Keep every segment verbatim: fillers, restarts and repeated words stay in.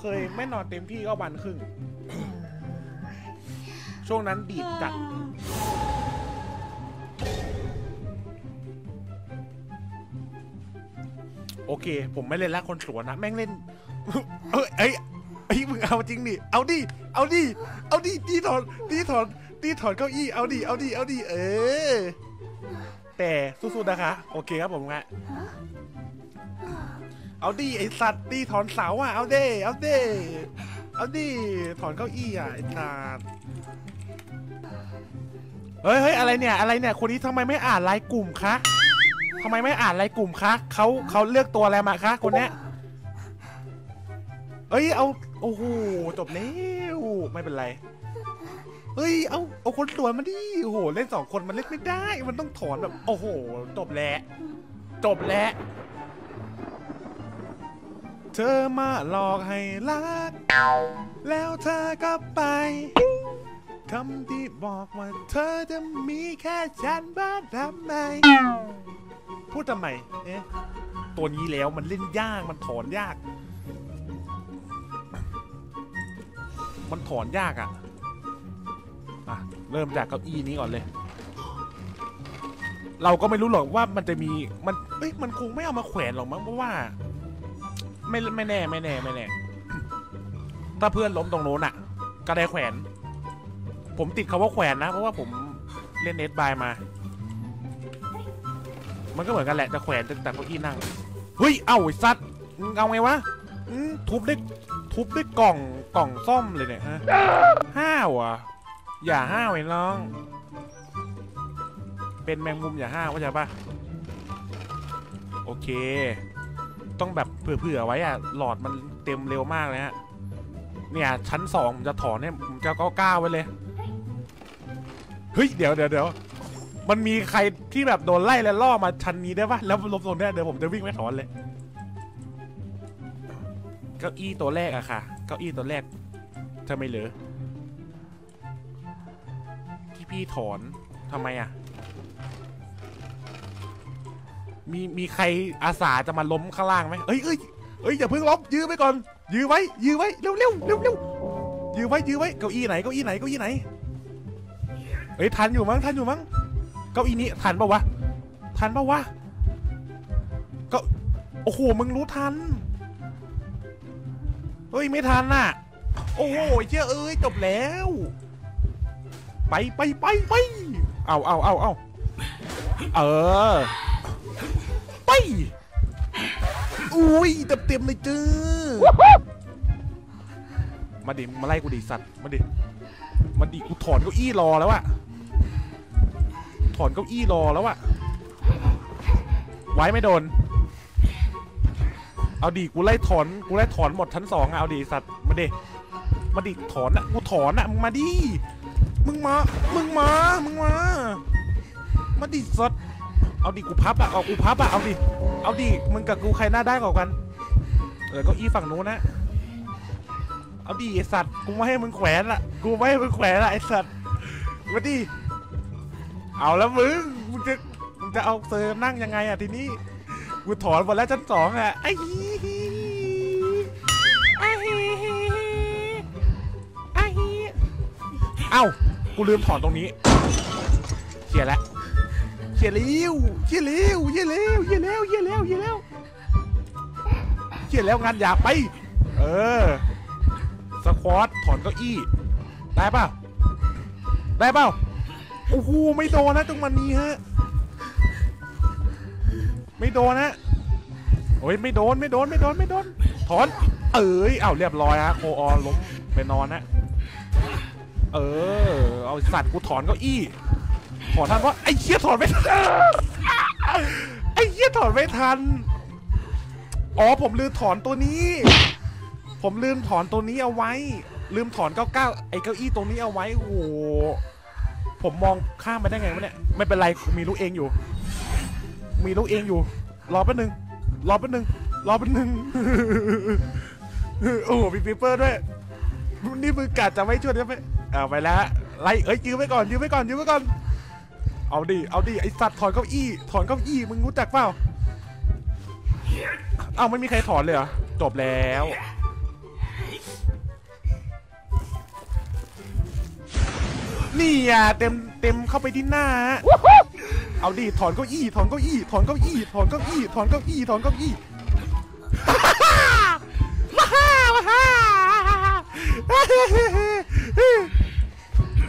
เคยไม่นอนเต็มที่ก็วันครึ่งช่วงนั้นดีดจัดโอเคผมไม่เล่นละคนสวนนะแม่งเล่นเอ้ยเอ้ยไอ้มึงเอาจริงดิเอาดิเอาดิเอาดิตีถอนตีถอนตีถอนเก้าอี้เอาดิเอาดิเอาดิเออแต่สู้ๆนะคะโอเคครับผมฮะเอาดิไอสัตว์ตีถอนเสาอ่ะเอาเด้เอาเด้เอาดิถอนเก้าอี้อ่ะไอสัตว์เฮ้ยเฮ้ยอะไรเนี่ยอะไรเนี่ยคนนี้ทำไมไม่อ่านไลน์กลุ่มคะทำไมไม่อ่านไลน์กลุ่มคะเขาเขาเลือกตัวอะไรมาคะคนเนี้ยเอ้ยเอาโอ้โหจบแล้วไม่เป็นไรเอ้ยเอาเอาคนสวนมาดิโอ้โหเล่นสองคนมันเล่นไม่ได้มันต้องถอนแบบโอ้โหจบแล้วจบแล้วเธอมาหลอกให้รักแล้วเธอก็ไปคำที่บอกว่าเธอจะมีแค่ฉันบ้านทำไมพูดทำไมเอ๊ะตัวนี้แล้วมันเล่นยากมันถอนยากมันถอนยากอ่ะอ่ะเริ่มจากเก้าอี้นี้ก่อนเลยเราก็ไม่รู้หรอกว่ามันจะมีมันเอ้ยมันคงไม่เอามาแขวนหรอกมั้งเพราะว่าไม่ไม่แน่ไม่แน่ไม่แน่ถ้าเพื่อนล้มตรงโน้นอ่ะก็ได้แขวนผมติดคำว่าแขวนนะเพราะว่าผมเล่นเน็ตบายมามันก็เหมือนกันแหละจะแขวนแต่เก้าอี้นั่งเฮ้ยเอ้าไอ้สัตว์เอาไงวะทุบได้ทุบด้วยกล่องกล่องซ่อมเลยเนี่ยฮะห้าวอ่ะอย่าห้าวไอ้น้องเป็นแมงมุมอย่าห้าวเข้าใจป่ะโอเคต้องแบบเผื่อๆไว้อ่ะหลอดมันเต็มเร็วมากเลยฮะเนี่ยชั้นสองผมจะถอนเนี่ยผมจะก้าวๆไว้เลยเฮ้ยเดี๋ยวเดี๋ยวเดี๋ยวมันมีใครที่แบบโดนไล่และล่อมาชั้นนี้ได้ปะแล้วลบตรงนี้เดี๋ยวผมจะวิ่งไปถอนเลยเก้าอี้ตัวแรกอะค่ะเก้าอี้ตัวแรกทำไมเหรอที่พี่ถอนทำไมอะมีมีใครอาสาจะมาล้มข้างล่างไหมเอ้ยเอ้ยเอ้ยอย่าเพิ่งล้มยื้อไปก่อนยื้อไว้ยื้อไว้เร็วเร็วเร็วเร็วยื้อไว้ยื้อไว้เก้าอี้ไหนเก้าอี้ไหนเก้าอี้ไหนเอ้ยทันอยู่มั้งทันอยู่มั้งเก้าอี้นี้ทันปะวะทันปะวะก็โอ้โหมึงรู้ทันเฮ้ยไม่ทันน่ะโอ้โหเชื่อเอ้ยจบแล้วไปไปไปไปเอาเอาเอาเอาเออไปอุ้ยเต็มเต็มเลยจื้อมาดิมาไล่กูดิสัตว์มาดิมาดิกูถอนเก้าอี้รอแล้วอะถอนเก้าอี้รอแล้วอะไว้ไม่โดนเอาดิกูไล่ถอนกูไล่ถอนหมดชั้นสองอะเอาดิสัตว์มาดิมาดิถอนอะกูถอนอะมึงมาดิมึงมามึงมามึงมามาดิสัตว์เอาดิกูพับอะเอากูพับอะเอาดิเอาดิมึงกับกูใครหน้าได้กว่ากันเออเก้าอี้ฝั่งนู้นนะเอาดิไอสัตว์กูไม่ให้มึงแขวนละกูไม่ให้มึงแขวนละไอสัตว์มาดิเอาแล้วมึงมึงจะมึงจะเอาเซอร์นั่งยังไงอะทีนี้กูถอนหมดแล้วชั้นสองอะไอ้ฮีไอ้ฮีไอ้ฮีเอ้ากูลืมถอนตรงนี้เฉียดแล้วเฉียดเลี้ยวเฉียดเลี้ยวเฉียดเลี้ยวเฉียดเลี้ยวเฉียดเลี้ยวเฉียดเลี้ยวเฉียดแล้วงานอย่าไปเออสควอตถอนเก้าอี้ได้เปล่าได้เปล่าโอ้โหไม่โดนนะตรงมันนี้ฮะไม่โดนนะโอ้ยไม่โดนไม่โดนไม่โดนไม่โดนถอนเอ้ยเอาเรียบร้อยฮะโคออล้มไปนอนนะเออเอาสัตว์กูถอนเก้าอี้ขอท่านว่าไอ้เหี้ยถอนไม่ทันไอ้เหี้ยถอนไม่ทันอ๋อผมลืมถอนตัวนี้ผมลืมถอนตัวนี้เอาไว้ลืมถอนเก้าเก้าไอ้เก้าอี้ตรงนี้เอาไว้โอ้โหผมมองข้ามไปได้ไงวะเนี่ยไม่เป็นไรมีลูกเองอยู่มีลูกเองอยู่รอแป๊บนึงรอแป๊บนึงรอแป๊บนึงโอ้โหมีปีเปอร์ด้วยนี่มือกาดจะไม่ช่วยใช่ไหมเอาไปแล้วไล่เอ้ยยื้อไว้ก่อนยื้อไว้ก่อนยื้อไว้ก่อนเอาดิเอาดิไอสัตว์ถอนเก้าอี้ถอนเก้าอี้มึงรู้จักเปล่าเอ้าไม่มีใครถอนเลยเหรอจบแล้ว นี่อ่ะเต็มเต็มเข้าไปที่หน้าเอาดิถอนเก้าอี้ถอนเก้าอี้ถอนเก้าอี้ถอนเก้าอี้ถอนเก้าอี้ถอนเก้าอี้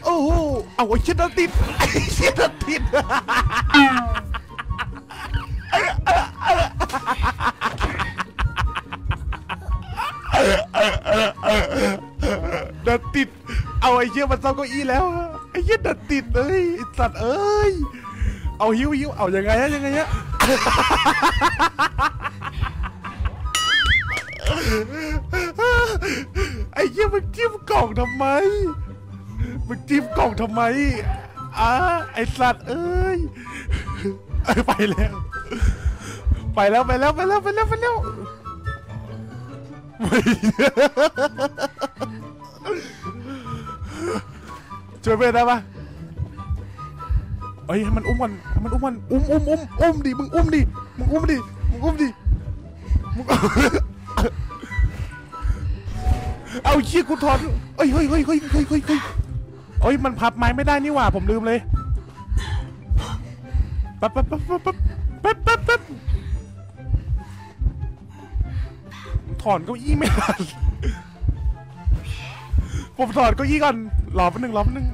โอ้โหเอาไอ้ชิดติดไอ้ชิดติดดัดติดเอาไอ้เหี้ยมันเศร้าเก้าอี้แล้วไอ้เหี้ยดัดติดเอ้ยสัตว์เอ้ยเอาหิวหิวเอายังไงฮะยังไงฮะไอ้เหี้ยมันจิ้มกล่องทำไมมันจิ้มกล่องทำไมอ่ะไอ้สัตว์เอ้ยไปแล้วไปแล้วไปแล้วไปแล้วไปแล้วไปแล้วช่วยเพื่อนได้ปะเฮ้ยให้มันอุ้มมันมันอุ้มมันอุ้มอุ้มอุ้มอุ้มดิมึงอุ้มดิมึงอุ้มดิมึงอุ้มดิมึงเอาชี้กูถอดเฮ้ยเฮ้ยเฮ้ยเฮ้ยเฮ้ยเฮ้ยเฮ้ยเฮ้ยมันพับไม้ไม่ได้นี่หว่าผมลืมเลยปั๊บปั๊บปั๊บปั๊บปั๊บปั๊บปั๊บถอนเก้าอี้ไม่ทันผมถอนเก้าอี้ก่อนรอแป๊บนึงรอแป๊บนึง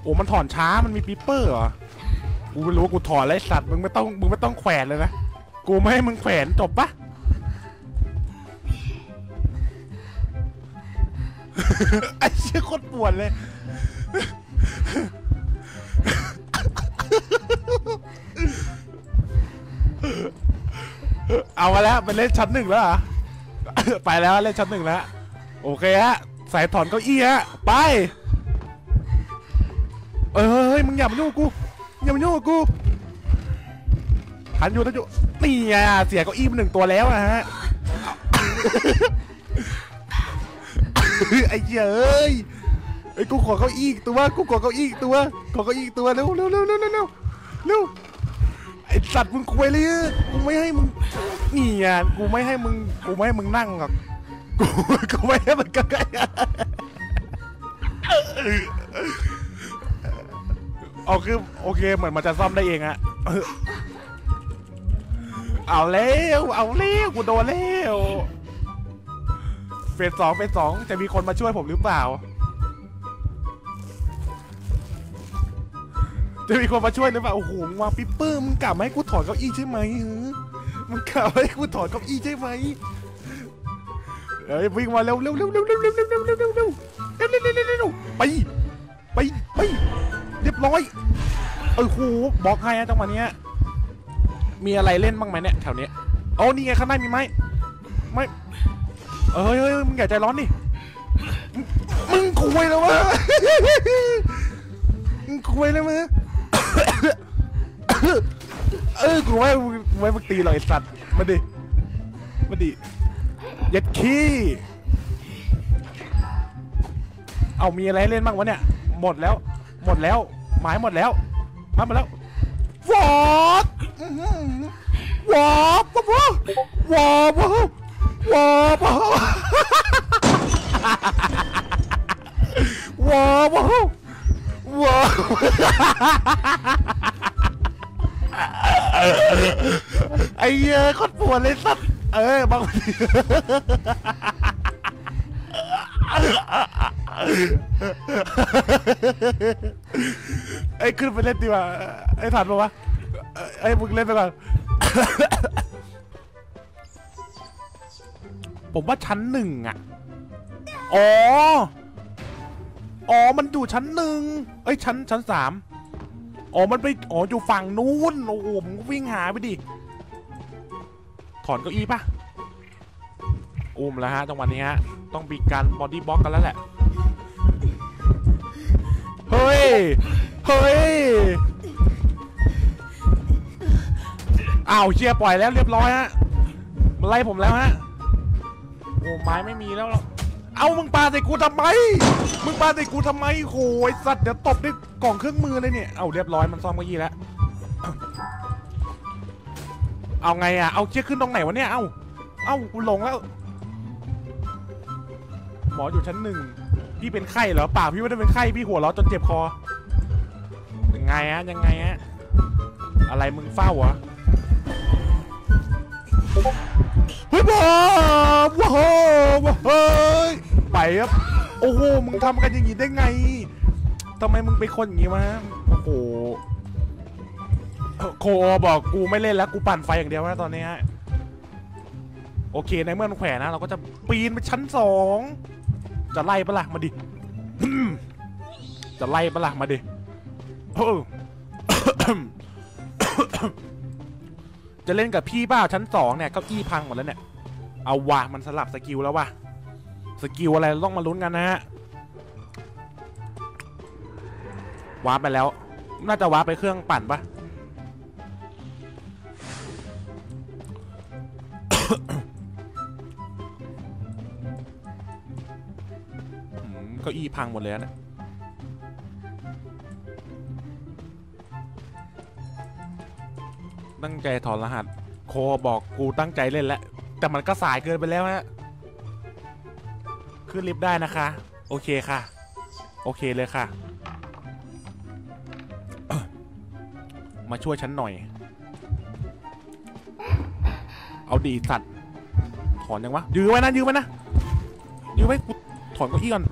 โอ้มันถอนช้ามันมีปีเปอร์เหรอกูไม่รู้ว่ากูถอนไรสัตว์มึงไม่ต้องมึงไม่ต้องแขวนเลยนะกูไม่ให้มึงแขวนจบปะ ไอ้เชี่ยโคตรปวดเลย เอามาแล้วเป็นเล่นชั้นหนึ่งแล้วเหรอ ไปแล้วเล่นชั้นหนึ่งแล้วโอเคฮะสายถอนเก้าอี้ฮะไปเอ้ยมึงอย่ามายุ่งกูอย่ามายุ่งกูหันอยู่ทันอยู่นี่ไงเสียเก้าอี้มาหนึ่งตัวแล้วนะฮะ ไอ้เหี้ยเอ้ยไอ้กูขอเก้าอี้ตัวกูขอเก้าอี้ตัวขอเก้าอี้ตัวเร็วเร็วเร็วเร็วเร็วเร็วไอ้สัตว์มึงคุยเลยกูไม่ให้มึงนี่ไงกูไม่ให้มึงกูไม่ให้มึงนั่งหรอกกูกูไม่ให้มันใกล้ๆเอาคือโอเคเหมือนมันจะซ่อมได้เองอะเอาเร็วเอาเร็วกูโดนเร็วเฟสสองเฟสสองจะมีคนมาช่วยผมหรือเปล่าจะมีคนมาช่วยหรือเปล่าโอ้โหวางปิ๊ปเปอร์มึงกลับมาให้กูถอดเก้าอี้ใช่ไหมมึงกลับมาให้กูถอดเก้าอี้ใช่ไหมเฮ้ยวิ่งมาเร็วเร็วเร็วเร็วเร็วเร็วเร็วเร็วเร็วเร็วเร็วเร็วไปไปไปเรียบร้อยเออโหบล็อกให้นะจังหวะนี้มีอะไรเล่นบ้างไหมเนี่ยแถวนี้โอ้นี่ไงข้างหน้ามีไหมไม่เฮ้ยเฮ้ยมึงอย่าใจร้อนดิมึงคุยแล้วมั้ยมึงคุยแล้วมั้ยเออกูไม่กูไม่ตีหรอกไอ้สัตว์มาดิมาดิเย็ดขี้เอามีอะไรเล่นบ้างวะเนี่ยหมดแล้วหมดแล้วหมายหมดแล้วมาหมดแล้ววอดวอดวอดวอดวอดวอดวอดวอดวอดวอดไอ้เหี้ยโคตรปวดเลยสัสเออบางทีไอ้ขึ้นไปเล่นดีกว่าไอ้ถัดมาวะไอ้มึงเล่นไปก่อนผมว่าชั้นหนึ่งอ่ะอ๋ออ๋อมันอยู่ชั้นหนึ่งไอ้ชั้นชั้นสามอ๋อมันไปอ๋ออยู่ฝั่งนู้นโอ้โหมึงวิ่งหาไปดิถอนเก้าอี้ป่ะอุ้มแล้วฮะจังหวะนี้ฮะต้องมีการบอดี้บล็อกกันแล้วแหละเฮ้ยเฮ้ยอ้าวเชี่ยปล่อยแล้วเรียบร้อยฮะมาไล่ผมแล้วฮะโอ้ไม้ไม่มีแล้วเอ้ามึงปาใส่กูทำไมมึงปาใส่กูทำไมโหยสัตว์เดี๋ยวตบด้วยกล่องเครื่องมือเลยเนี่ยเอ้าเรียบร้อยมันซ่อมเก้าอี้แล้วเอาไงอ่ะเอาเชือกขึ้นตรงไหนวะเนี่ยเอาเอากูหลงแล้วหมออยู่ชั้นหนึ่ง พี่เป็นไข้เหรอป่าพี่ไม่ได้เป็นไข้พี่หัวเราะจนเจ็บคอยังไงฮะยังไงฮะอะไรมึงเฝ้าเหรอเฮ้ยบ้าว้าวเฮ้ยไปครับโอ้โหมึงทำกันอย่างนี้ได้ไงทำไมมึงเป็นคนอย่างนี้วะโอ้โหโคบอกกูไม่เล่นแล้วกูปั่นไฟอย่างเดียวนะตอนนี้ฮะโอเคในเมื่อมันแขวนนะเราก็จะปีนไปชั้นสองจะไล่ปะล่ะมาดิจะไล่ปะล่ะมาดิจะเล่นกับพี่บ้าชั้นสองเนี่ยเก้าอี้พังหมดแล้วเนี่ยเอาว่ะมันสลับสกิลแล้วว่ะสกิลอะไรต้องมาลุ้นกันนะฮะว้าไปแล้วน่าจะว้าไปเครื่องปั่นปะเก้าอี้พังหมดเลยนะตั้งใจถอดรหัสโคบอกกูตั้งใจเล่นแล้วแต่มันก็สายเกินไปแล้วนะขึ้นลิฟต์ได้นะคะโอเคค่ะโอเคเลยค่ะมาช่วยฉันหน่อยเอาดีสัตว์ถอนยังวะยื้อไว้นะยื้อไว้นะยื้อไว้กูถอนเก้าอี้ก่อน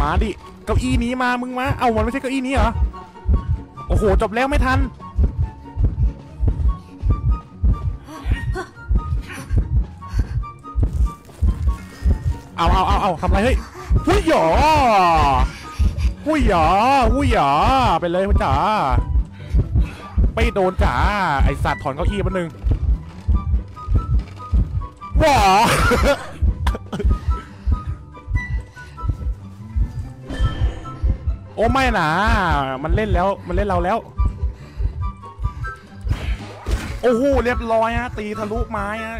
มาดิเก้าอี้นี้มามึงมาเอามันไม่ใช่เก้าอี้นี้เหรอโอ้โหจบแล้วไม่ทันเอาเอาเอาเอาทำไรเฮ้ยหุ้ยหยอหุ้ยหยอหุ้ยหยอไปเลยพ่อจ๋าไปโดนจ๋าไอสัตว์ถอนเก้าอี้มันหนึ่งว้า โอ้ไม่นะมันเล่นแล้วมันเล่นเราแล้วโอ้โหเรียบร้อยฮะตีทะลุไม้ฮะ